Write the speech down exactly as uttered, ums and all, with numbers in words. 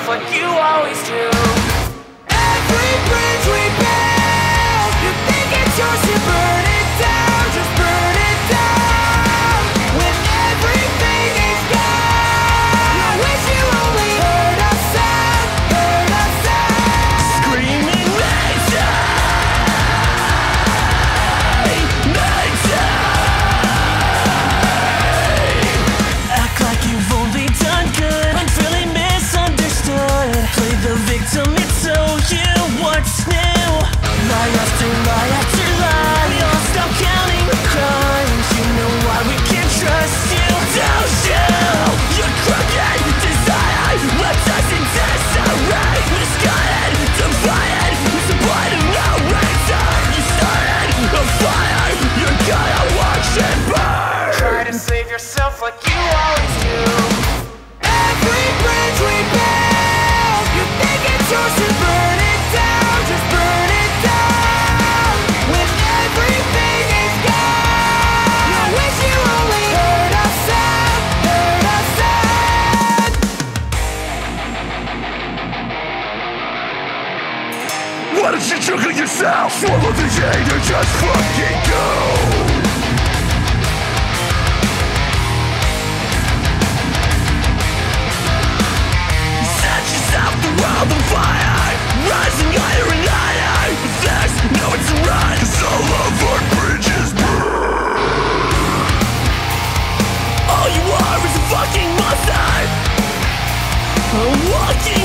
yourself like you always do. Every bridge we build, you think it's yours to burn it down, just burn it down. When everything is gone, I wish you only heard us sound, heard us sound. Screaming nature, nature. Act like you've only done good when really misunderstood. Play the victim, it's so you. What's new? Lie after lie after lie. We all stop counting the crimes. You know why we can't trust you, don't you? Your crooked desire left us in disarray. Misguided, divided, it's a blind of no reason. You started a fire, you're gonna watch it burn. Try to save yourself like you always do. Every bridge we build, you think it's yours to burn it down, just burn it down. When everything is gone, I wish you only heard us sound, heard us sound. Why don't you chuckle yourself? Swallow the hate and just fucking go. Set yourself the world on fire, rising higher and higher. There's no way to run, 'cause all of our bridges burn. All you are is a fucking monster, a walking